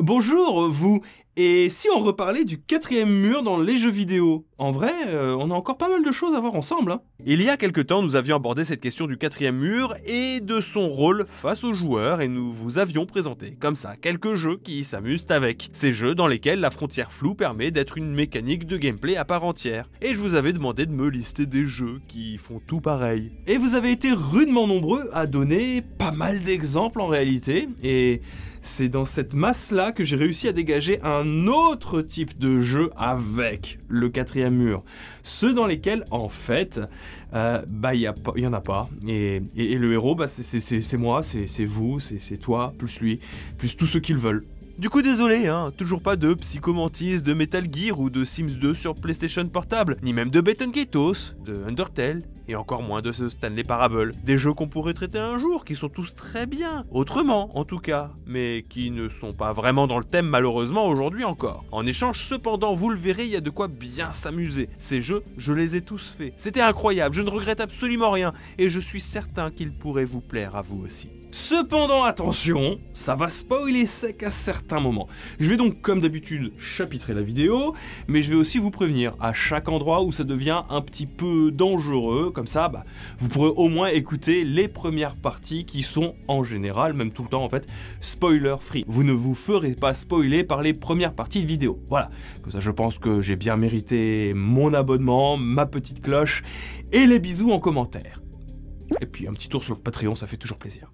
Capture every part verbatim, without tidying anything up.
Bonjour, vous! Et si on reparlait du quatrième mur dans les jeux vidéo? En vrai, euh, on a encore pas mal de choses à voir ensemble, hein. Il y a quelques temps, nous avions abordé cette question du quatrième mur et de son rôle face aux joueurs, et nous vous avions présenté, comme ça, quelques jeux qui s'amusent avec. Ces jeux dans lesquels la frontière floue permet d'être une mécanique de gameplay à part entière. Et je vous avais demandé de me lister des jeux qui font tout pareil. Et vous avez été rudement nombreux à donner pas mal d'exemples en réalité, et... c'est dans cette masse-là que j'ai réussi à dégager un autre type de jeu avec le quatrième mur. Ceux dans lesquels, en fait, euh, bah, y a pas, y en a pas. Et, et, et le héros, bah, c'est moi, c'est vous, c'est toi, plus lui, plus tous ceux qu'ils veulent. Du coup désolé, hein, toujours pas de Psycho Mantis, de Metal Gear ou de Sims deux sur PlayStation Portable, ni même de Baten Kaitos, de Undertale, et encore moins de ce Stanley Parable. Des jeux qu'on pourrait traiter un jour, qui sont tous très bien, autrement en tout cas, mais qui ne sont pas vraiment dans le thème malheureusement aujourd'hui encore. En échange cependant, vous le verrez, il y a de quoi bien s'amuser. Ces jeux, je les ai tous faits. C'était incroyable, je ne regrette absolument rien, et je suis certain qu'ils pourraient vous plaire à vous aussi. Cependant, attention, ça va spoiler sec à certains moments. Je vais donc, comme d'habitude, chapitrer la vidéo, mais je vais aussi vous prévenir à chaque endroit où ça devient un petit peu dangereux. Comme ça, bah, vous pourrez au moins écouter les premières parties qui sont, en général, même tout le temps, en fait, spoiler free. Vous ne vous ferez pas spoiler par les premières parties de vidéo. Voilà, comme ça, je pense que j'ai bien mérité mon abonnement, ma petite cloche et les bisous en commentaire. Et puis, un petit tour sur le Patreon, ça fait toujours plaisir.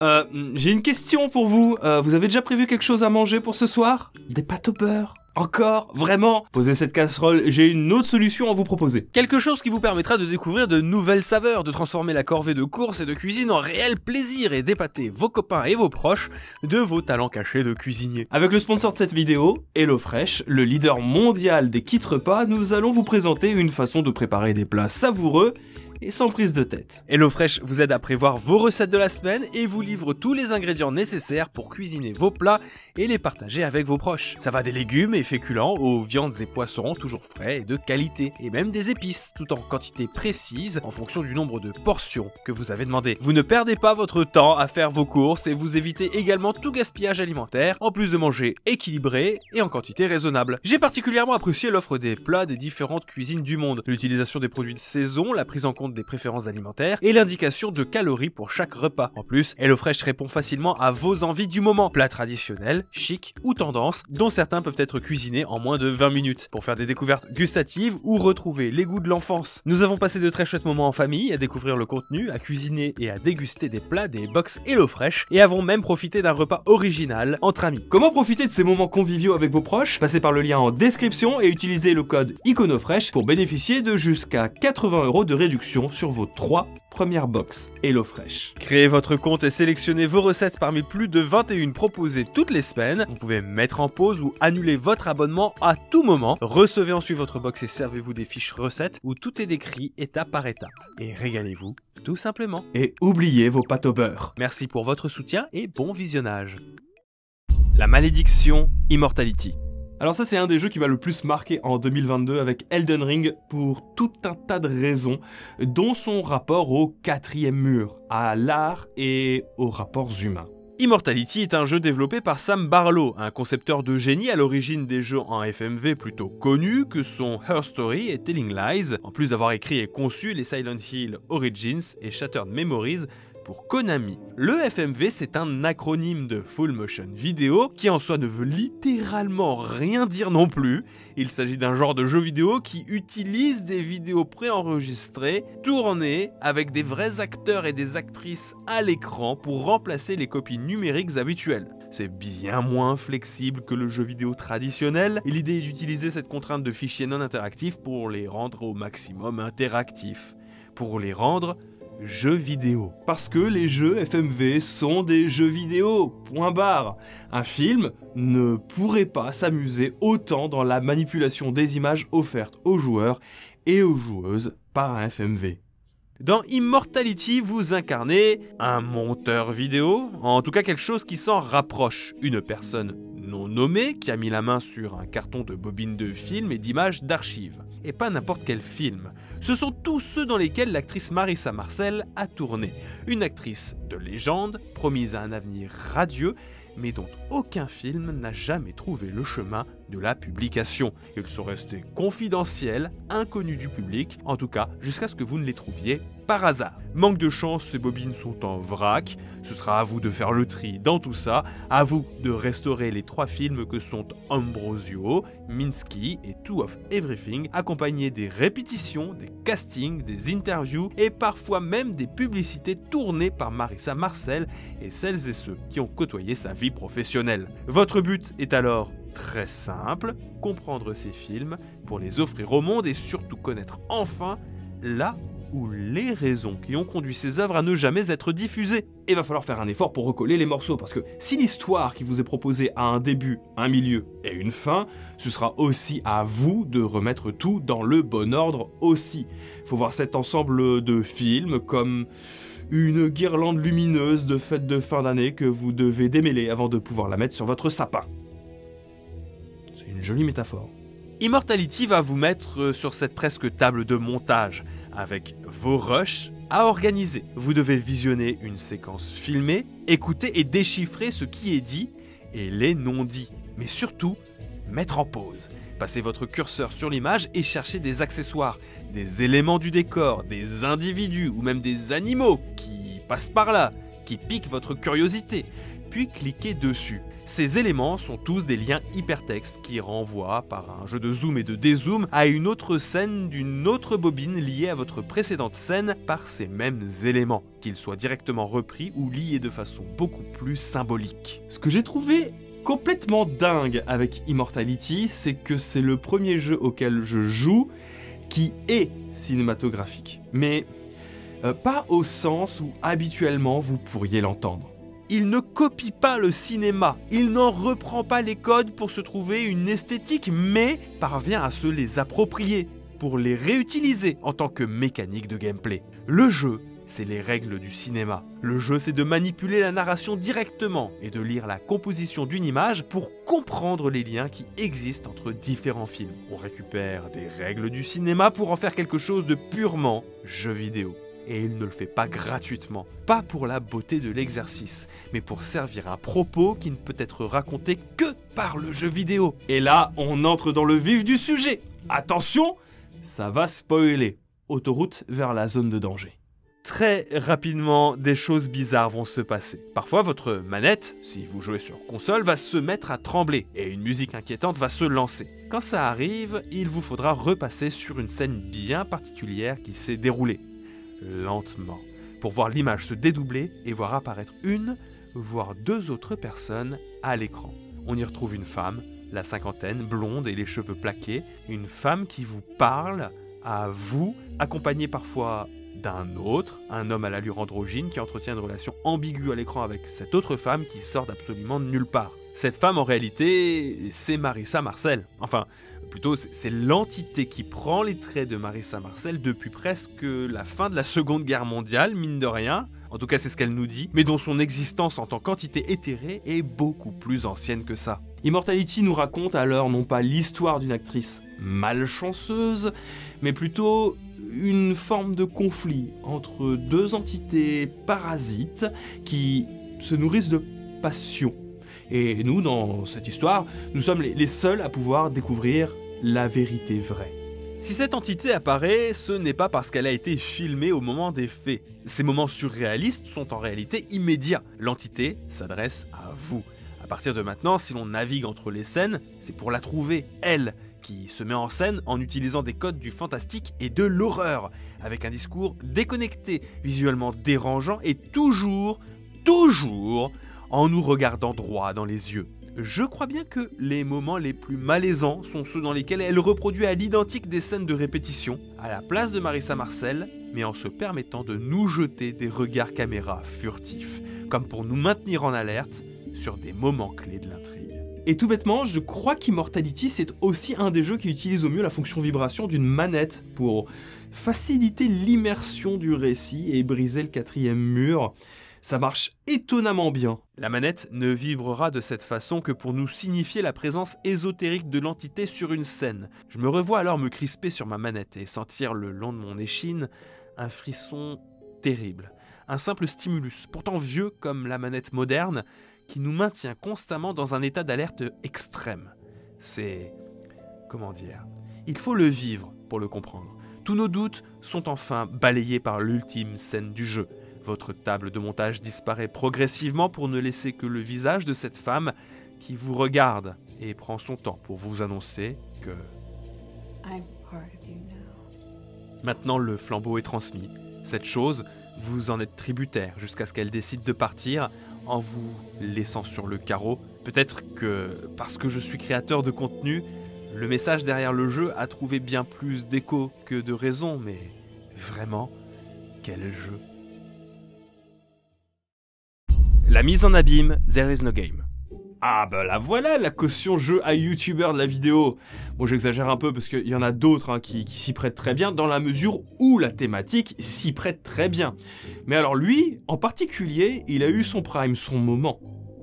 Euh, j'ai une question pour vous. Euh, vous avez déjà prévu quelque chose à manger pour ce soir? Des pâtes au beurre? Encore? Vraiment? Posez cette casserole, j'ai une autre solution à vous proposer. Quelque chose qui vous permettra de découvrir de nouvelles saveurs, de transformer la corvée de course et de cuisine en réel plaisir et d'épater vos copains et vos proches de vos talents cachés de cuisinier. Avec le sponsor de cette vidéo, HelloFresh, le leader mondial des kits repas, nous allons vous présenter une façon de préparer des plats savoureux et sans prise de tête. HelloFresh vous aide à prévoir vos recettes de la semaine et vous livre tous les ingrédients nécessaires pour cuisiner vos plats et les partager avec vos proches. Ça va des légumes et féculents aux viandes et poissons toujours frais et de qualité, et même des épices, tout en quantité précise en fonction du nombre de portions que vous avez demandé. Vous ne perdez pas votre temps à faire vos courses et vous évitez également tout gaspillage alimentaire, en plus de manger équilibré et en quantité raisonnable. J'ai particulièrement apprécié l'offre des plats des différentes cuisines du monde, l'utilisation des produits de saison, la prise en compte des préférences alimentaires et l'indication de calories pour chaque repas. En plus, HelloFresh répond facilement à vos envies du moment, plats traditionnels, chic ou tendance, dont certains peuvent être cuisinés en moins de vingt minutes, pour faire des découvertes gustatives ou retrouver les goûts de l'enfance. Nous avons passé de très chouettes moments en famille, à découvrir le contenu, à cuisiner et à déguster des plats des box HelloFresh, et avons même profité d'un repas original entre amis. Comment profiter de ces moments conviviaux avec vos proches? Passez par le lien en description et utilisez le code ICONOFRESH pour bénéficier de jusqu'à quatre-vingts euros de réduction sur vos trois premières box HelloFresh. Créez votre compte et sélectionnez vos recettes parmi plus de vingt et une proposées toutes les semaines. Vous pouvez mettre en pause ou annuler votre abonnement à tout moment. Recevez ensuite votre box et servez-vous des fiches recettes où tout est décrit étape par étape. Et régalez-vous tout simplement. Et oubliez vos pâtes au beurre. Merci pour votre soutien et bon visionnage. La malédiction Immortality. Alors ça, c'est un des jeux qui m'a le plus marqué en deux mille vingt-deux avec Elden Ring pour tout un tas de raisons, dont son rapport au quatrième mur, à l'art et aux rapports humains. Immortality est un jeu développé par Sam Barlow, un concepteur de génie à l'origine des jeux en F M V plutôt connus que sont Her Story et Telling Lies, en plus d'avoir écrit et conçu les Silent Hill Origins et Shattered Memories, pour Konami. Le F M V, c'est un acronyme de Full Motion Video qui en soi ne veut littéralement rien dire non plus. Il s'agit d'un genre de jeu vidéo qui utilise des vidéos préenregistrées, tournées avec des vrais acteurs et des actrices à l'écran pour remplacer les copies numériques habituelles. C'est bien moins flexible que le jeu vidéo traditionnel, et l'idée est d'utiliser cette contrainte de fichiers non interactifs pour les rendre au maximum interactifs, pour les rendre jeux vidéo. Parce que les jeux F M V sont des jeux vidéo, point barre. Un film ne pourrait pas s'amuser autant dans la manipulation des images offertes aux joueurs et aux joueuses par un F M V. Dans Immortality, vous incarnez un monteur vidéo, en tout cas quelque chose qui s'en rapproche, une personne non nommée qui a mis la main sur un carton de bobines de films et d'images d'archives. Et pas n'importe quel film. Ce sont tous ceux dans lesquels l'actrice Marissa Marcel a tourné. Une actrice de légende, promise à un avenir radieux, mais dont aucun film n'a jamais trouvé le chemin de la publication. Ils sont restés confidentiels, inconnus du public, en tout cas jusqu'à ce que vous ne les trouviez par hasard. Manque de chance, ces bobines sont en vrac, ce sera à vous de faire le tri dans tout ça, à vous de restaurer les trois films que sont Ambrosio, Minsky et Two of Everything, accompagnés des répétitions, des castings, des interviews et parfois même des publicités tournées par Marissa Marcel et celles et ceux qui ont côtoyé sa vie professionnelle. Votre but est alors très simple, comprendre ces films pour les offrir au monde et surtout connaître enfin la ou les raisons qui ont conduit ces œuvres à ne jamais être diffusées. Et va falloir faire un effort pour recoller les morceaux, parce que si l'histoire qui vous est proposée a un début, un milieu et une fin, ce sera aussi à vous de remettre tout dans le bon ordre aussi. Faut voir cet ensemble de films comme une guirlande lumineuse de fête de fin d'année que vous devez démêler avant de pouvoir la mettre sur votre sapin. C'est une jolie métaphore. Immortality va vous mettre sur cette presque table de montage, avec vos rushs à organiser. Vous devez visionner une séquence filmée, écouter et déchiffrer ce qui est dit et les non-dits, mais surtout mettre en pause. Passez votre curseur sur l'image et cherchez des accessoires, des éléments du décor, des individus ou même des animaux qui passent par là, qui piquent votre curiosité, puis cliquez dessus. Ces éléments sont tous des liens hypertextes qui renvoient, par un jeu de zoom et de dézoom, à une autre scène d'une autre bobine liée à votre précédente scène par ces mêmes éléments, qu'ils soient directement repris ou liés de façon beaucoup plus symbolique. Ce que j'ai trouvé complètement dingue avec Immortality, c'est que c'est le premier jeu auquel je joue qui est cinématographique, mais euh, pas au sens où habituellement vous pourriez l'entendre. Il ne copie pas le cinéma, il n'en reprend pas les codes pour se trouver une esthétique, mais parvient à se les approprier, pour les réutiliser en tant que mécanique de gameplay. Le jeu, c'est les règles du cinéma. Le jeu, c'est de manipuler la narration directement et de lire la composition d'une image pour comprendre les liens qui existent entre différents films. On récupère des règles du cinéma pour en faire quelque chose de purement jeu vidéo. Et il ne le fait pas gratuitement, pas pour la beauté de l'exercice, mais pour servir un propos qui ne peut être raconté que par le jeu vidéo. Et là, on entre dans le vif du sujet. Attention, ça va spoiler. Autoroute vers la zone de danger. Très rapidement, des choses bizarres vont se passer. Parfois, votre manette, si vous jouez sur console, va se mettre à trembler et une musique inquiétante va se lancer. Quand ça arrive, il vous faudra repasser sur une scène bien particulière qui s'est déroulée. Lentement, pour voir l'image se dédoubler et voir apparaître une, voire deux autres personnes à l'écran. On y retrouve une femme, la cinquantaine, blonde et les cheveux plaqués, une femme qui vous parle à vous, accompagnée parfois d'un autre, un homme à l'allure androgyne qui entretient une relation ambiguë à l'écran avec cette autre femme qui sort d'absolument nulle part. Cette femme, en réalité, c'est Marissa Marcel. Enfin, plutôt, c'est l'entité qui prend les traits de Marissa Marcel depuis presque la fin de la Seconde Guerre mondiale, mine de rien. En tout cas, c'est ce qu'elle nous dit, mais dont son existence en tant qu'entité éthérée est beaucoup plus ancienne que ça. Immortality nous raconte alors non pas l'histoire d'une actrice malchanceuse, mais plutôt une forme de conflit entre deux entités parasites qui se nourrissent de passion. Et nous, dans cette histoire, nous sommes les seuls à pouvoir découvrir la vérité vraie. Si cette entité apparaît, ce n'est pas parce qu'elle a été filmée au moment des faits. Ces moments surréalistes sont en réalité immédiats. L'entité s'adresse à vous. À partir de maintenant, si l'on navigue entre les scènes, c'est pour la trouver, elle, qui se met en scène en utilisant des codes du fantastique et de l'horreur, avec un discours déconnecté, visuellement dérangeant et toujours, toujours, en nous regardant droit dans les yeux. Je crois bien que les moments les plus malaisants sont ceux dans lesquels elle reproduit à l'identique des scènes de répétition, à la place de Marissa Marcel, mais en se permettant de nous jeter des regards caméra furtifs, comme pour nous maintenir en alerte sur des moments clés de l'intrigue. Et tout bêtement, je crois qu'Immortality, c'est aussi un des jeux qui utilise au mieux la fonction vibration d'une manette pour faciliter l'immersion du récit et briser le quatrième mur. Ça marche étonnamment bien. La manette ne vibrera de cette façon que pour nous signifier la présence ésotérique de l'entité sur une scène. Je me revois alors me crisper sur ma manette et sentir le long de mon échine un frisson terrible. Un simple stimulus, pourtant vieux comme la manette moderne, qui nous maintient constamment dans un état d'alerte extrême. C'est... comment dire ? Il faut le vivre pour le comprendre. Tous nos doutes sont enfin balayés par l'ultime scène du jeu. Votre table de montage disparaît progressivement pour ne laisser que le visage de cette femme qui vous regarde et prend son temps pour vous annoncer que... Maintenant, le flambeau est transmis. Cette chose, vous en êtes tributaire jusqu'à ce qu'elle décide de partir en vous laissant sur le carreau. Peut-être que, parce que je suis créateur de contenu, le message derrière le jeu a trouvé bien plus d'écho que de raison, mais vraiment, quel jeu. La mise en abîme, There is no game. Ah bah la voilà la caution jeu à youtubeur de la vidéo. Bon, j'exagère un peu parce qu'il y en a d'autres hein, qui, qui s'y prêtent très bien dans la mesure où la thématique s'y prête très bien. Mais alors lui, en particulier, il a eu son prime, son moment.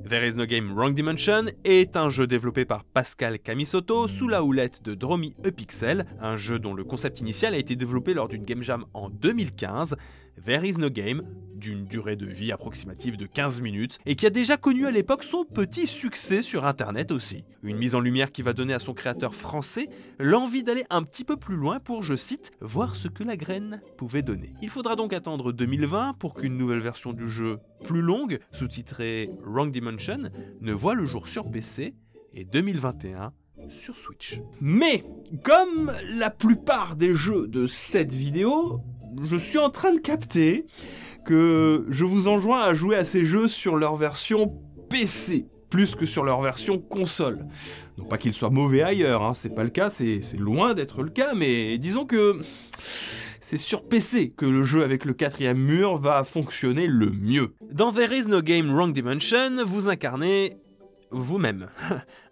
There is no game: Wrong Dimension est un jeu développé par Pascal Kamisoto sous la houlette de Draw Me A Pixel, un jeu dont le concept initial a été développé lors d'une game jam en deux mille quinze, There is no game, d'une durée de vie approximative de quinze minutes, et qui a déjà connu à l'époque son petit succès sur internet aussi. Une mise en lumière qui va donner à son créateur français l'envie d'aller un petit peu plus loin pour, je cite, « voir ce que la graine pouvait donner ». Il faudra donc attendre deux mille vingt pour qu'une nouvelle version du jeu plus longue, sous-titrée « Wrong Dimension », ne voit le jour sur P C et deux mille vingt et un sur Switch. Mais comme la plupart des jeux de cette vidéo, je suis en train de capter que je vous enjoins à jouer à ces jeux sur leur version P C plus que sur leur version console. Non pas qu'ils soient mauvais ailleurs, hein, c'est pas le cas, c'est loin d'être le cas, mais disons que c'est sur P C que le jeu avec le quatrième mur va fonctionner le mieux. Dans There is no game: Wrong Dimension, vous incarnez vous-même.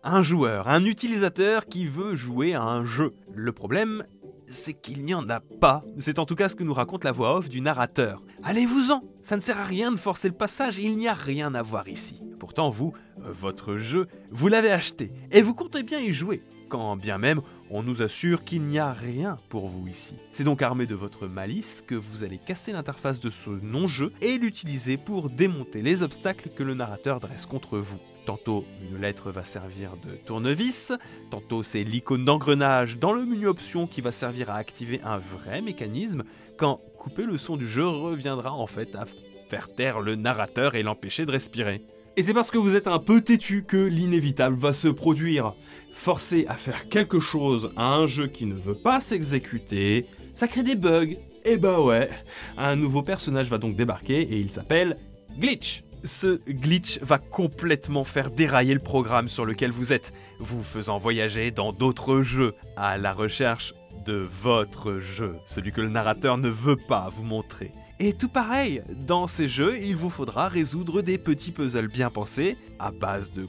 Un joueur, un utilisateur qui veut jouer à un jeu. Le problème, c'est qu'il n'y en a pas. C'est en tout cas ce que nous raconte la voix off du narrateur. Allez-vous-en, ça ne sert à rien de forcer le passage, il n'y a rien à voir ici. Pourtant vous, votre jeu, vous l'avez acheté et vous comptez bien y jouer. Quand bien même on nous assure qu'il n'y a rien pour vous ici. C'est donc armé de votre malice que vous allez casser l'interface de ce non-jeu et l'utiliser pour démonter les obstacles que le narrateur dresse contre vous. Tantôt une lettre va servir de tournevis, tantôt c'est l'icône d'engrenage dans le menu options qui va servir à activer un vrai mécanisme, quand couper le son du jeu reviendra en fait à faire taire le narrateur et l'empêcher de respirer. Et c'est parce que vous êtes un peu têtu que l'inévitable va se produire. Forcer à faire quelque chose à un jeu qui ne veut pas s'exécuter, ça crée des bugs. Et bah ouais, un nouveau personnage va donc débarquer et il s'appelle Glitch. Ce glitch va complètement faire dérailler le programme sur lequel vous êtes, vous faisant voyager dans d'autres jeux à la recherche de votre jeu, celui que le narrateur ne veut pas vous montrer. Et tout pareil, dans ces jeux, il vous faudra résoudre des petits puzzles bien pensés, à base de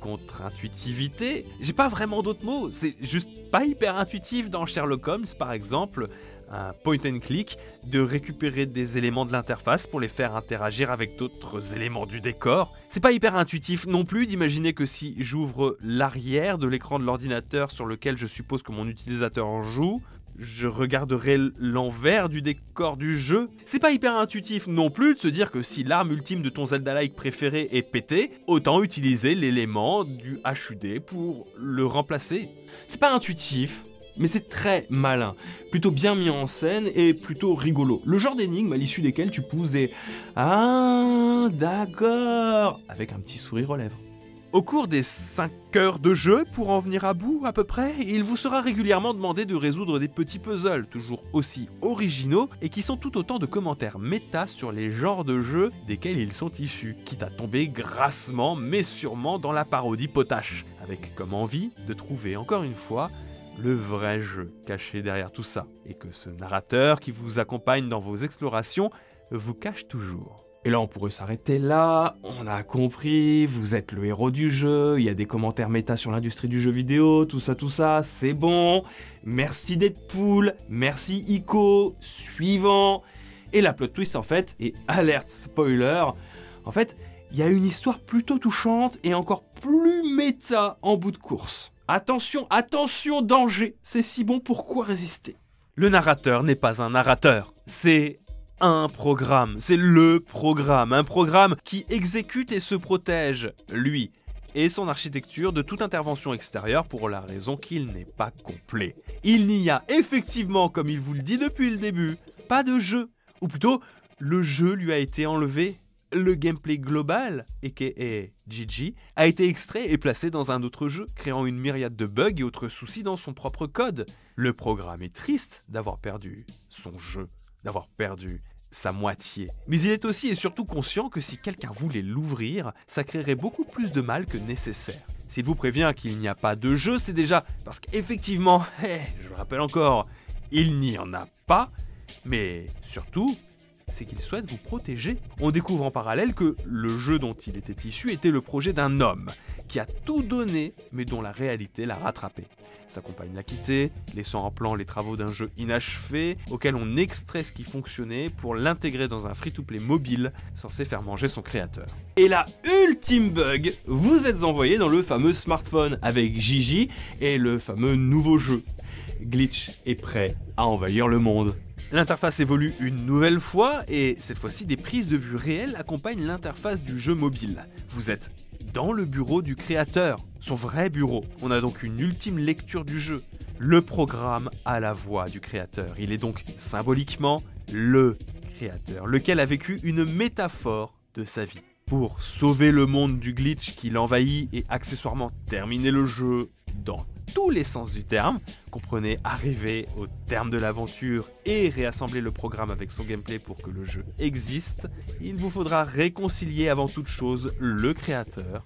contre-intuitivité. J'ai pas vraiment d'autres mots, c'est juste pas hyper intuitif dans Sherlock Holmes par exemple, un point and click, de récupérer des éléments de l'interface pour les faire interagir avec d'autres éléments du décor. C'est pas hyper intuitif non plus d'imaginer que si j'ouvre l'arrière de l'écran de l'ordinateur sur lequel je suppose que mon utilisateur en joue, je regarderai l'envers du décor du jeu. C'est pas hyper intuitif non plus de se dire que si l'arme ultime de ton Zelda-like préféré est pétée, autant utiliser l'élément du H U D pour le remplacer. C'est pas intuitif, mais c'est très malin, plutôt bien mis en scène et plutôt rigolo. Le genre d'énigmes à l'issue desquelles tu pousses des « Ah, d'accord !» avec un petit sourire aux lèvres. Au cours des cinq heures de jeu, pour en venir à bout à peu près, il vous sera régulièrement demandé de résoudre des petits puzzles, toujours aussi originaux, et qui sont tout autant de commentaires méta sur les genres de jeux desquels ils sont issus, quitte à tomber grassement mais sûrement dans la parodie potache, avec comme envie de trouver encore une fois le vrai jeu caché derrière tout ça, et que ce narrateur qui vous accompagne dans vos explorations vous cache toujours. Et là on pourrait s'arrêter là, on a compris, vous êtes le héros du jeu, il y a des commentaires méta sur l'industrie du jeu vidéo, tout ça tout ça, c'est bon, merci Deadpool, merci Ico, suivant. Et la plot twist en fait, et alerte spoiler, en fait il y a une histoire plutôt touchante et encore plus méta en bout de course. Attention, attention, danger, c'est si bon, pourquoi résister? Le narrateur n'est pas un narrateur, c'est un programme, c'est le programme, un programme qui exécute et se protège, lui et son architecture, de toute intervention extérieure pour la raison qu'il n'est pas complet. Il n'y a effectivement, comme il vous le dit depuis le début, pas de jeu, ou plutôt, le jeu lui a été enlevé. Le gameplay global, aka G G, a été extrait et placé dans un autre jeu, créant une myriade de bugs et autres soucis dans son propre code. Le programme est triste d'avoir perdu son jeu, d'avoir perdu sa moitié. Mais il est aussi et surtout conscient que si quelqu'un voulait l'ouvrir, ça créerait beaucoup plus de mal que nécessaire. S'il vous prévient qu'il n'y a pas de jeu, c'est déjà parce qu'effectivement, hey, je le rappelle encore, il n'y en a pas, mais surtout, c'est qu'il souhaite vous protéger. On découvre en parallèle que le jeu dont il était issu était le projet d'un homme, qui a tout donné, mais dont la réalité l'a rattrapé. Sa compagne l'a quitté, laissant en plan les travaux d'un jeu inachevé, auquel on extrait ce qui fonctionnait pour l'intégrer dans un free-to-play mobile, censé faire manger son créateur. Et la ultime bug, vous êtes envoyé dans le fameux smartphone avec Gigi et le fameux nouveau jeu. Glitch est prêt à envahir le monde. L'interface évolue une nouvelle fois, et cette fois-ci des prises de vue réelles accompagnent l'interface du jeu mobile. Vous êtes dans le bureau du créateur, son vrai bureau. On a donc une ultime lecture du jeu. Le programme a la voix du créateur, il est donc symboliquement le créateur, lequel a vécu une métaphore de sa vie. Pour sauver le monde du glitch qui l'envahit et accessoirement terminer le jeu dans tous les sens du terme, comprenez arriver au terme de l'aventure et réassembler le programme avec son gameplay pour que le jeu existe, il vous faudra réconcilier avant toute chose le créateur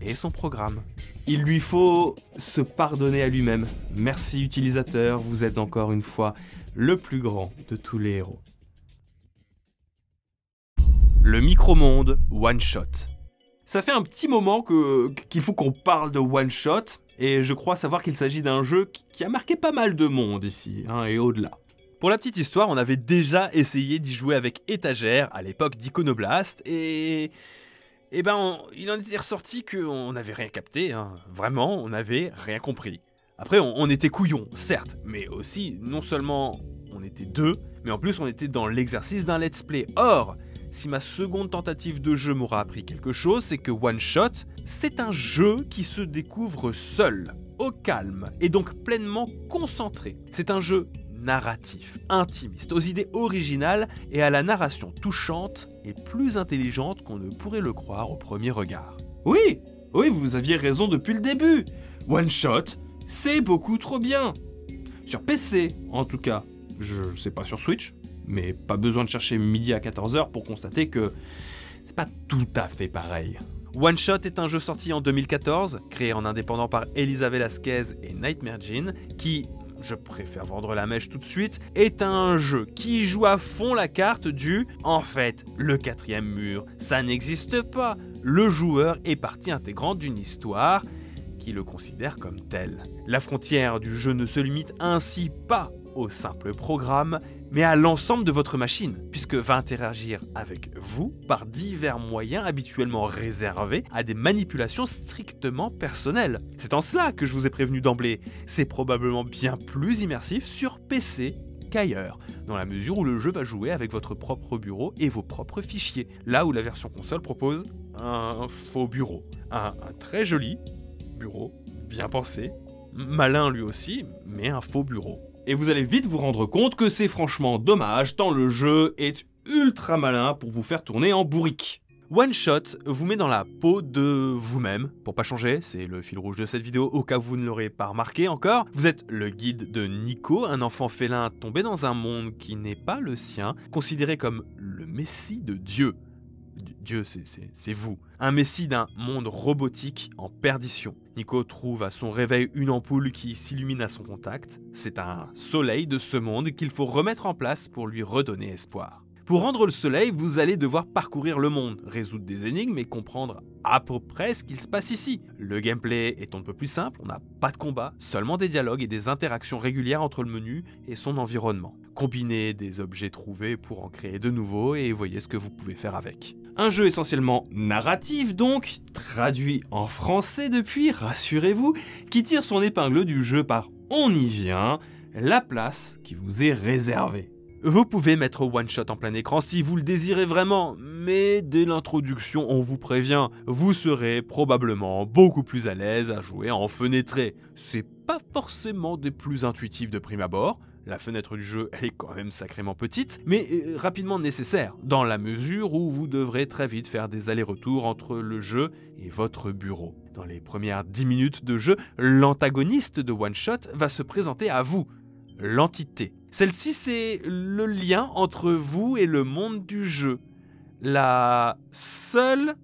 et son programme. Il lui faut se pardonner à lui-même. Merci utilisateur, vous êtes encore une fois le plus grand de tous les héros. Le micro-monde One Shot. Ça fait un petit moment que qu'il faut qu'on parle de One Shot, et je crois savoir qu'il s'agit d'un jeu qui a marqué pas mal de monde ici, hein, et au-delà. Pour la petite histoire, on avait déjà essayé d'y jouer avec étagère à l'époque d'Iconoblast, et... et ben, on... il en était ressorti qu'on n'avait rien capté, hein. Vraiment, on n'avait rien compris. Après, on, on était couillons, certes, mais aussi, non seulement on était deux, mais en plus on était dans l'exercice d'un let's play. Or, si ma seconde tentative de jeu m'aura appris quelque chose, c'est que One Shot, c'est un jeu qui se découvre seul, au calme, et donc pleinement concentré. C'est un jeu narratif, intimiste, aux idées originales et à la narration touchante et plus intelligente qu'on ne pourrait le croire au premier regard. Oui, oui, vous aviez raison depuis le début. One Shot, c'est beaucoup trop bien. Sur P C, en tout cas. Je sais pas sur Switch. Mais pas besoin de chercher midi à quatorze heures pour constater que c'est pas tout à fait pareil. One Shot est un jeu sorti en deux mille quatorze, créé en indépendant par Elisabeth Lasquez et Nightmare Jean, qui, je préfère vendre la mèche tout de suite, est un jeu qui joue à fond la carte du « en fait, le quatrième mur, ça n'existe pas ». Le joueur est partie intégrante d'une histoire qui le considère comme tel. La frontière du jeu ne se limite ainsi pas au simple programme, mais à l'ensemble de votre machine, puisque va interagir avec vous par divers moyens habituellement réservés à des manipulations strictement personnelles. C'est en cela que je vous ai prévenu d'emblée, c'est probablement bien plus immersif sur P C qu'ailleurs, dans la mesure où le jeu va jouer avec votre propre bureau et vos propres fichiers, là où la version console propose un faux bureau. Un, un très joli bureau, bien pensé, malin lui aussi, mais un faux bureau. Et vous allez vite vous rendre compte que c'est franchement dommage, tant le jeu est ultra malin pour vous faire tourner en bourrique. One Shot vous met dans la peau de vous-même, pour pas changer, c'est le fil rouge de cette vidéo au cas où vous ne l'aurez pas remarqué encore. Vous êtes le guide de Nico, un enfant félin tombé dans un monde qui n'est pas le sien, considéré comme le messie de Dieu. Dieu, c'est vous. Un messie d'un monde robotique en perdition. Nico trouve à son réveil une ampoule qui s'illumine à son contact. C'est un soleil de ce monde qu'il faut remettre en place pour lui redonner espoir. Pour rendre le soleil, vous allez devoir parcourir le monde, résoudre des énigmes et comprendre à peu près ce qu'il se passe ici. Le gameplay est un peu plus simple, on n'a pas de combat, seulement des dialogues et des interactions régulières entre le menu et son environnement. Combinez des objets trouvés pour en créer de nouveaux et voyez ce que vous pouvez faire avec. Un jeu essentiellement narratif donc, traduit en français depuis, rassurez-vous, qui tire son épingle du jeu par « on y vient », la place qui vous est réservée. Vous pouvez mettre One Shot en plein écran si vous le désirez vraiment, mais dès l'introduction on vous prévient, vous serez probablement beaucoup plus à l'aise à jouer en fenêtré. C'est pas forcément des plus intuitifs de prime abord, la fenêtre du jeu elle est quand même sacrément petite, mais rapidement nécessaire, dans la mesure où vous devrez très vite faire des allers-retours entre le jeu et votre bureau. Dans les premières dix minutes de jeu, l'antagoniste de One Shot va se présenter à vous, l'entité. Celle-ci, c'est le lien entre vous et le monde du jeu. La seule,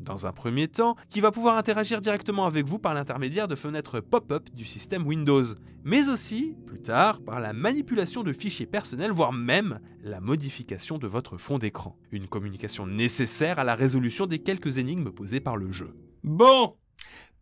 dans un premier temps, qui va pouvoir interagir directement avec vous par l'intermédiaire de fenêtres pop-up du système Windows, mais aussi, plus tard, par la manipulation de fichiers personnels, voire même la modification de votre fond d'écran. Une communication nécessaire à la résolution des quelques énigmes posées par le jeu. Bon!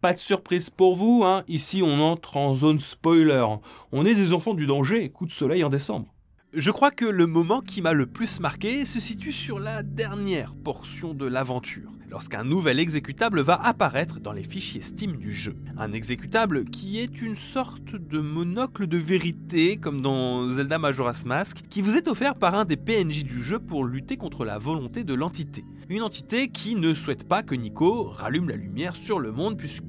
Pas de surprise pour vous, hein. Ici on entre en zone spoiler. On est des enfants du danger, coup de soleil en décembre. Je crois que le moment qui m'a le plus marqué se situe sur la dernière portion de l'aventure, lorsqu'un nouvel exécutable va apparaître dans les fichiers Steam du jeu. Un exécutable qui est une sorte de monocle de vérité, comme dans Zelda Majora's Mask, qui vous est offert par un des P N J du jeu pour lutter contre la volonté de l'entité. Une entité qui ne souhaite pas que Nico rallume la lumière sur le monde, puisque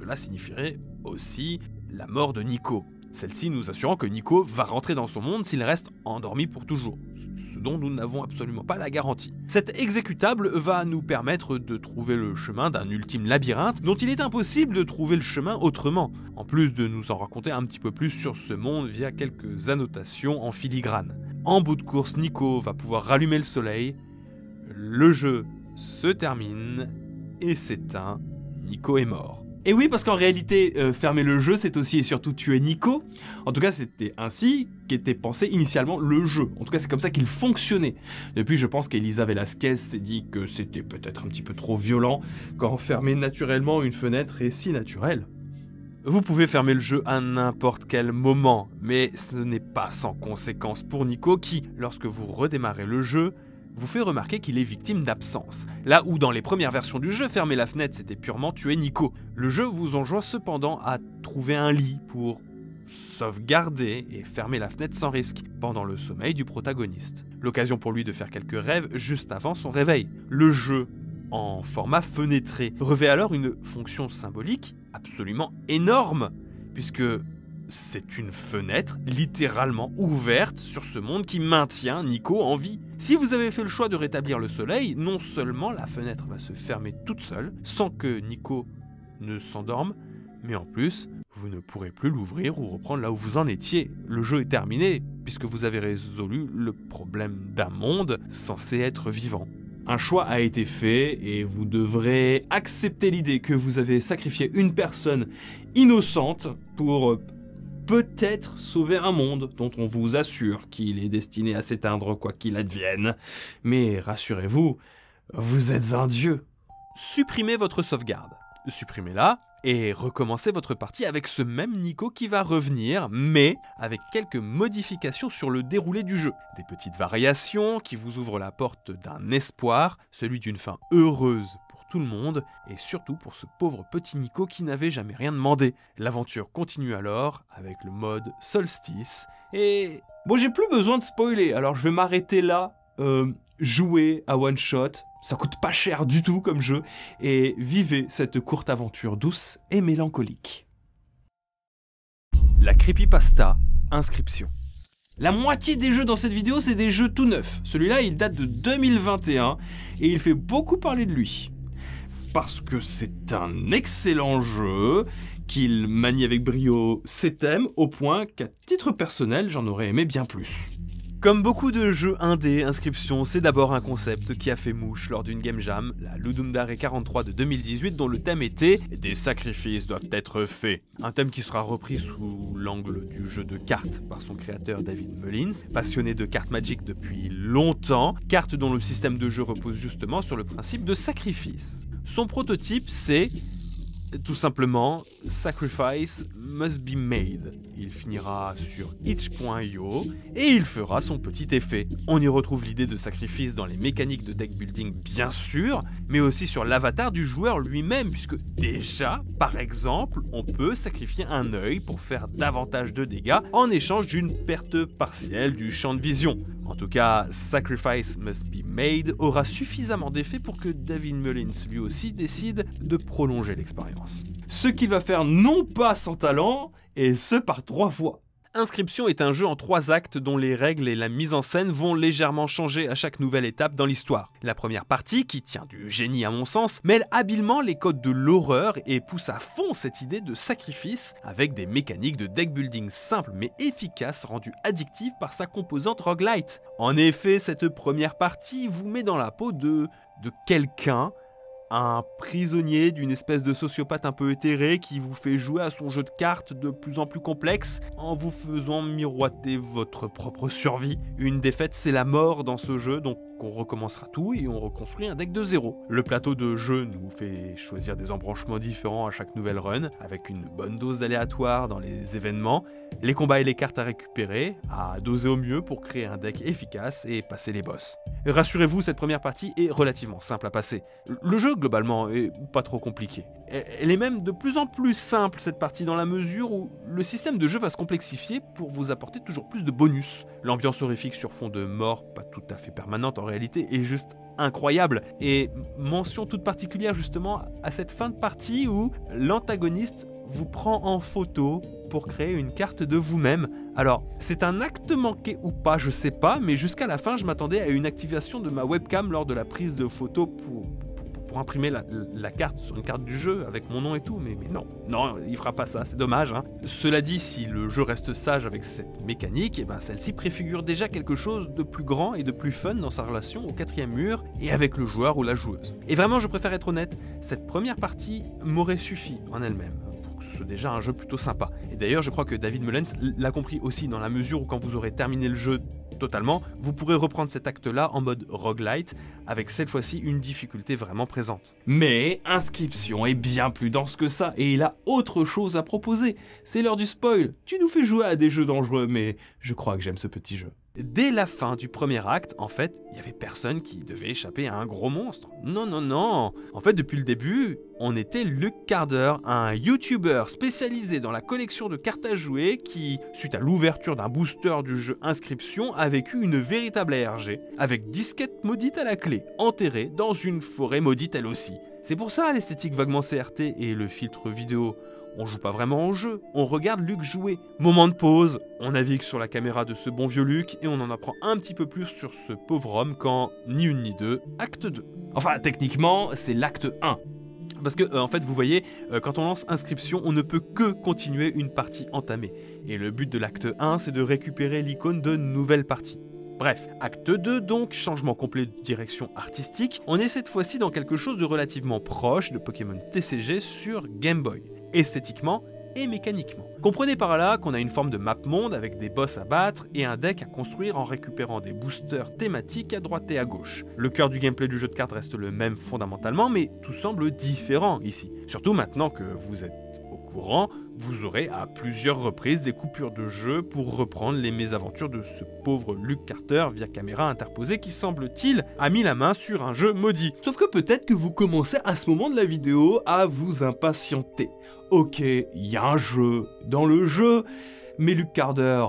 cela signifierait aussi la mort de Nico. Celle-ci nous assurant que Nico va rentrer dans son monde s'il reste endormi pour toujours, ce dont nous n'avons absolument pas la garantie. Cet exécutable va nous permettre de trouver le chemin d'un ultime labyrinthe dont il est impossible de trouver le chemin autrement, en plus de nous en raconter un petit peu plus sur ce monde via quelques annotations en filigrane. En bout de course, Nico va pouvoir rallumer le soleil, le jeu se termine et s'éteint, Nico est mort. Et oui, parce qu'en réalité, euh, fermer le jeu, c'est aussi et surtout tuer Nico. En tout cas, c'était ainsi qu'était pensé initialement le jeu. En tout cas, c'est comme ça qu'il fonctionnait. Depuis, je pense qu'Elisabeth Lasquez s'est dit que c'était peut-être un petit peu trop violent quand fermer naturellement une fenêtre est si naturel. Vous pouvez fermer le jeu à n'importe quel moment, mais ce n'est pas sans conséquence pour Nico qui, lorsque vous redémarrez le jeu, vous fait remarquer qu'il est victime d'absence. Là où dans les premières versions du jeu, fermer la fenêtre c'était purement tuer Nico. Le jeu vous enjoint cependant à trouver un lit pour sauvegarder et fermer la fenêtre sans risque, pendant le sommeil du protagoniste. L'occasion pour lui de faire quelques rêves juste avant son réveil. Le jeu, en format fenêtré, revêt alors une fonction symbolique absolument énorme, puisque c'est une fenêtre littéralement ouverte sur ce monde qui maintient Nico en vie. Si vous avez fait le choix de rétablir le soleil, non seulement la fenêtre va se fermer toute seule, sans que Nico ne s'endorme, mais en plus, vous ne pourrez plus l'ouvrir ou reprendre là où vous en étiez. Le jeu est terminé, puisque vous avez résolu le problème d'un monde censé être vivant. Un choix a été fait et vous devrez accepter l'idée que vous avez sacrifié une personne innocente pour peut-être sauver un monde dont on vous assure qu'il est destiné à s'éteindre quoi qu'il advienne. Mais rassurez-vous, vous êtes un dieu. Supprimez votre sauvegarde. Supprimez-la et recommencez votre partie avec ce même Nico qui va revenir, mais avec quelques modifications sur le déroulé du jeu. Des petites variations qui vous ouvrent la porte d'un espoir, celui d'une fin heureuse tout le monde, et surtout pour ce pauvre petit Nico qui n'avait jamais rien demandé. L'aventure continue alors avec le mode solstice et... Bon, j'ai plus besoin de spoiler, alors je vais m'arrêter là. Euh, jouez à One Shot, ça coûte pas cher du tout comme jeu, et vivez cette courte aventure douce et mélancolique. La creepypasta, Inscryption. La moitié des jeux dans cette vidéo, c'est des jeux tout neufs. Celui-là, il date de deux mille vingt et un, et il fait beaucoup parler de lui. Parce que c'est un excellent jeu, qu'il manie avec brio ses thèmes, au point qu'à titre personnel, j'en aurais aimé bien plus. Comme beaucoup de jeux indés, Inscryption, c'est d'abord un concept qui a fait mouche lors d'une game jam, la Ludumdare quarante-trois de deux mille dix-huit, dont le thème était « Des sacrifices doivent être faits », un thème qui sera repris sous l'angle du jeu de cartes par son créateur David Mullins, passionné de cartes Magic depuis longtemps, cartes dont le système de jeu repose justement sur le principe de sacrifice. Son prototype, c'est tout simplement sacrifice must be made. Il finira sur itch point i o et il fera son petit effet. On y retrouve l'idée de sacrifice dans les mécaniques de deck building bien sûr, mais aussi sur l'avatar du joueur lui-même, puisque déjà, par exemple, on peut sacrifier un œil pour faire davantage de dégâts en échange d'une perte partielle du champ de vision. En tout cas, Sacrifice Must Be Made aura suffisamment d'effet pour que David Mullins lui aussi décide de prolonger l'expérience. Ce qu'il va faire non pas sans talent, et ce par trois fois. Inscription est un jeu en trois actes dont les règles et la mise en scène vont légèrement changer à chaque nouvelle étape dans l'histoire. La première partie, qui tient du génie à mon sens, mêle habilement les codes de l'horreur et pousse à fond cette idée de sacrifice avec des mécaniques de deck building simples mais efficaces rendues addictives par sa composante roguelite. En effet, cette première partie vous met dans la peau de... de quelqu'un, un prisonnier d'une espèce de sociopathe un peu éthéré qui vous fait jouer à son jeu de cartes de plus en plus complexe en vous faisant miroiter votre propre survie. Une défaite, c'est la mort dans ce jeu, donc on recommencera tout et on reconstruit un deck de zéro. Le plateau de jeu nous fait choisir des embranchements différents à chaque nouvelle run, avec une bonne dose d'aléatoire dans les événements, les combats et les cartes à récupérer, à doser au mieux pour créer un deck efficace et passer les boss. Rassurez-vous, cette première partie est relativement simple à passer. Le jeu, globalement, est pas trop compliqué. Elle est même de plus en plus simple, cette partie, dans la mesure où le système de jeu va se complexifier pour vous apporter toujours plus de bonus. L'ambiance horrifique sur fond de mort, pas tout à fait permanente en réalité, est juste incroyable. Et mention toute particulière justement à cette fin de partie où l'antagoniste vous prend en photo pour créer une carte de vous-même. Alors, c'est un acte manqué ou pas, je sais pas, mais jusqu'à la fin, je m'attendais à une activation de ma webcam lors de la prise de photo pour... pour imprimer la, la carte sur une carte du jeu avec mon nom et tout, mais, mais non, non, il fera pas ça, c'est dommage. Hein. Cela dit, si le jeu reste sage avec cette mécanique, et ben celle-ci préfigure déjà quelque chose de plus grand et de plus fun dans sa relation au quatrième mur et avec le joueur ou la joueuse. Et vraiment, je préfère être honnête, cette première partie m'aurait suffi en elle-même. C'est déjà un jeu plutôt sympa. Et d'ailleurs, je crois que David Mullins l'a compris aussi, dans la mesure où quand vous aurez terminé le jeu totalement, vous pourrez reprendre cet acte-là en mode roguelite, avec cette fois-ci une difficulté vraiment présente. Mais Inscription est bien plus dense que ça, et il a autre chose à proposer. C'est l'heure du spoil. Tu nous fais jouer à des jeux dangereux, mais je crois que j'aime ce petit jeu. Dès la fin du premier acte, en fait, il n'y avait personne qui devait échapper à un gros monstre. Non, non, non. En fait, depuis le début, on était Luke Carter, un YouTuber spécialisé dans la collection de cartes à jouer qui, suite à l'ouverture d'un booster du jeu Inscription, a vécu une véritable A R G, avec disquette maudite à la clé, enterrée dans une forêt maudite elle aussi. C'est pour ça l'esthétique vaguement C R T et le filtre vidéo. On joue pas vraiment au jeu, on regarde Luke jouer. Moment de pause, on navigue sur la caméra de ce bon vieux Luke et on en apprend un petit peu plus sur ce pauvre homme quand ni une ni deux, acte deux. Enfin, techniquement, c'est l'acte un. Parce que, euh, en fait, vous voyez, euh, quand on lance Inscription, on ne peut que continuer une partie entamée. Et le but de l'acte un, c'est de récupérer l'icône de nouvelle partie. Bref, acte deux donc, changement complet de direction artistique. On est cette fois-ci dans quelque chose de relativement proche de Pokémon T C G sur Game Boy. Esthétiquement et mécaniquement. Comprenez par là qu'on a une forme de map monde avec des boss à battre et un deck à construire en récupérant des boosters thématiques à droite et à gauche. Le cœur du gameplay du jeu de cartes reste le même fondamentalement, mais tout semble différent ici. Surtout maintenant que vous êtes au courant, vous aurez à plusieurs reprises des coupures de jeu pour reprendre les mésaventures de ce pauvre Luke Carter via caméra interposée qui, semble-t-il, a mis la main sur un jeu maudit. Sauf que peut-être que vous commencez à ce moment de la vidéo à vous impatienter. Ok, il y a un jeu dans le jeu, mais Luke Carter,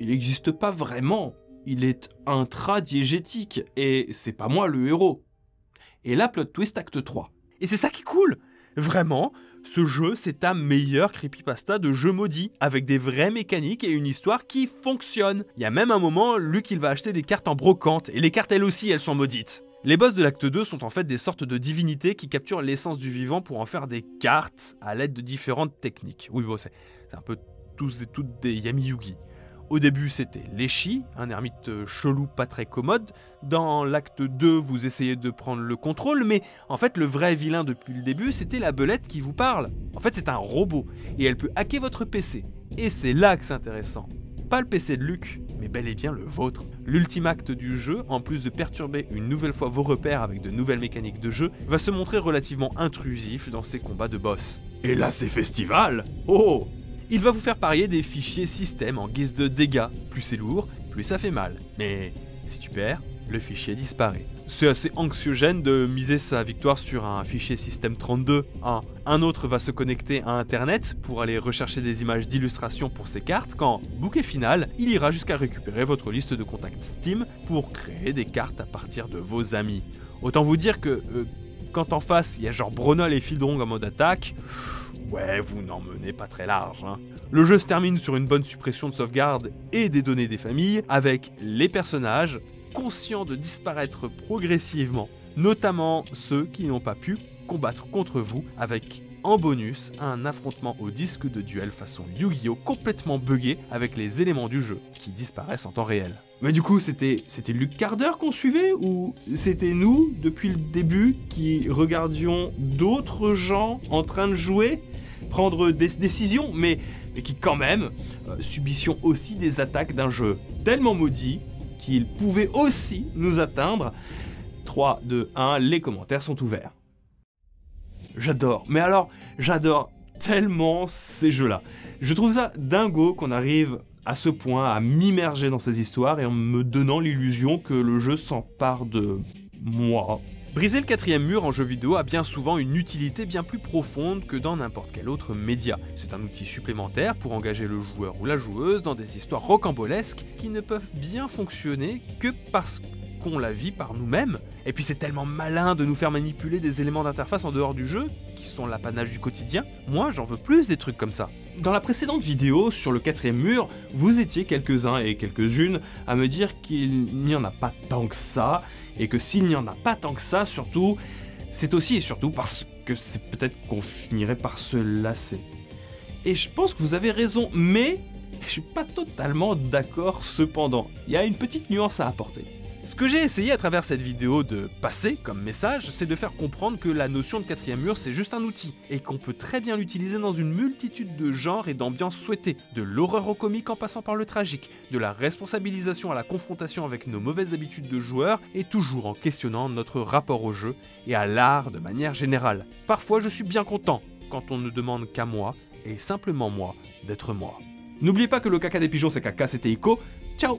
il n'existe pas vraiment. Il est intradiégétique et c'est pas moi le héros. Et là, plot twist acte trois. Et c'est ça qui est cool. Vraiment, ce jeu, c'est ta meilleure creepypasta de jeu maudit, avec des vraies mécaniques et une histoire qui fonctionne. Il y a même un moment, Luke, il va acheter des cartes en brocante, et les cartes, elles aussi, elles sont maudites. Les boss de l'acte deux sont en fait des sortes de divinités qui capturent l'essence du vivant pour en faire des cartes à l'aide de différentes techniques. Oui, bon, c'est un peu tous et toutes des Yami-Yugi. Au début, c'était Leshy, un ermite chelou pas très commode. Dans l'acte deux, vous essayez de prendre le contrôle, mais en fait, le vrai vilain depuis le début, c'était la belette qui vous parle. En fait, c'est un robot, et elle peut hacker votre P C. Et c'est là que c'est intéressant. Pas le P C de Luc, mais bel et bien le vôtre. L'ultime acte du jeu, en plus de perturber une nouvelle fois vos repères avec de nouvelles mécaniques de jeu, va se montrer relativement intrusif dans ses combats de boss. Et là c'est festival! Oh! Il va vous faire parier des fichiers système en guise de dégâts. Plus c'est lourd, plus ça fait mal. Mais si tu perds, le fichier disparaît. C'est assez anxiogène de miser sa victoire sur un fichier système trente-deux. Un, un autre va se connecter à internet pour aller rechercher des images d'illustration pour ses cartes quand, bouquet final, il ira jusqu'à récupérer votre liste de contacts Steam pour créer des cartes à partir de vos amis. Autant vous dire que euh, quand en face il y a genre Bronol et Fildrong en mode attaque, ouais, vous n'en menez pas très large, hein. Le jeu se termine sur une bonne suppression de sauvegarde et des données des familles, avec les personnages conscients de disparaître progressivement, notamment ceux qui n'ont pas pu combattre contre vous, avec en bonus un affrontement au disque de duel façon Yu-Gi-Oh complètement buggé avec les éléments du jeu qui disparaissent en temps réel. Mais du coup, c'était c'était Luke Carter qu'on suivait, ou c'était nous depuis le début qui regardions d'autres gens en train de jouer, prendre des décisions, mais, mais qui quand même euh, subissions aussi des attaques d'un jeu tellement maudit qu'il pouvait aussi nous atteindre. trois, deux, un, les commentaires sont ouverts. J'adore, mais alors j'adore tellement ces jeux-là. Je trouve ça dingo qu'on arrive à ce point à m'immerger dans ces histoires et en me donnant l'illusion que le jeu s'empare de moi. Briser le quatrième mur en jeu vidéo a bien souvent une utilité bien plus profonde que dans n'importe quel autre média. C'est un outil supplémentaire pour engager le joueur ou la joueuse dans des histoires rocambolesques qui ne peuvent bien fonctionner que parce que qu'on la vit par nous-mêmes. Et puis c'est tellement malin de nous faire manipuler des éléments d'interface en dehors du jeu, qui sont l'apanage du quotidien. Moi, j'en veux plus des trucs comme ça. Dans la précédente vidéo, sur le quatrième mur, vous étiez quelques-uns et quelques-unes à me dire qu'il n'y en a pas tant que ça, et que s'il n'y en a pas tant que ça, surtout, c'est aussi et surtout parce que c'est peut-être qu'on finirait par se lasser. Et je pense que vous avez raison, mais je suis pas totalement d'accord cependant. Il y a une petite nuance à apporter. Ce que j'ai essayé à travers cette vidéo de passer comme message, c'est de faire comprendre que la notion de quatrième mur c'est juste un outil, et qu'on peut très bien l'utiliser dans une multitude de genres et d'ambiances souhaitées, de l'horreur au comique en passant par le tragique, de la responsabilisation à la confrontation avec nos mauvaises habitudes de joueurs, et toujours en questionnant notre rapport au jeu et à l'art de manière générale. Parfois je suis bien content quand on ne demande qu'à moi, et simplement moi, d'être moi. N'oubliez pas que le caca des pigeons c'est caca, c'était Ico, ciao.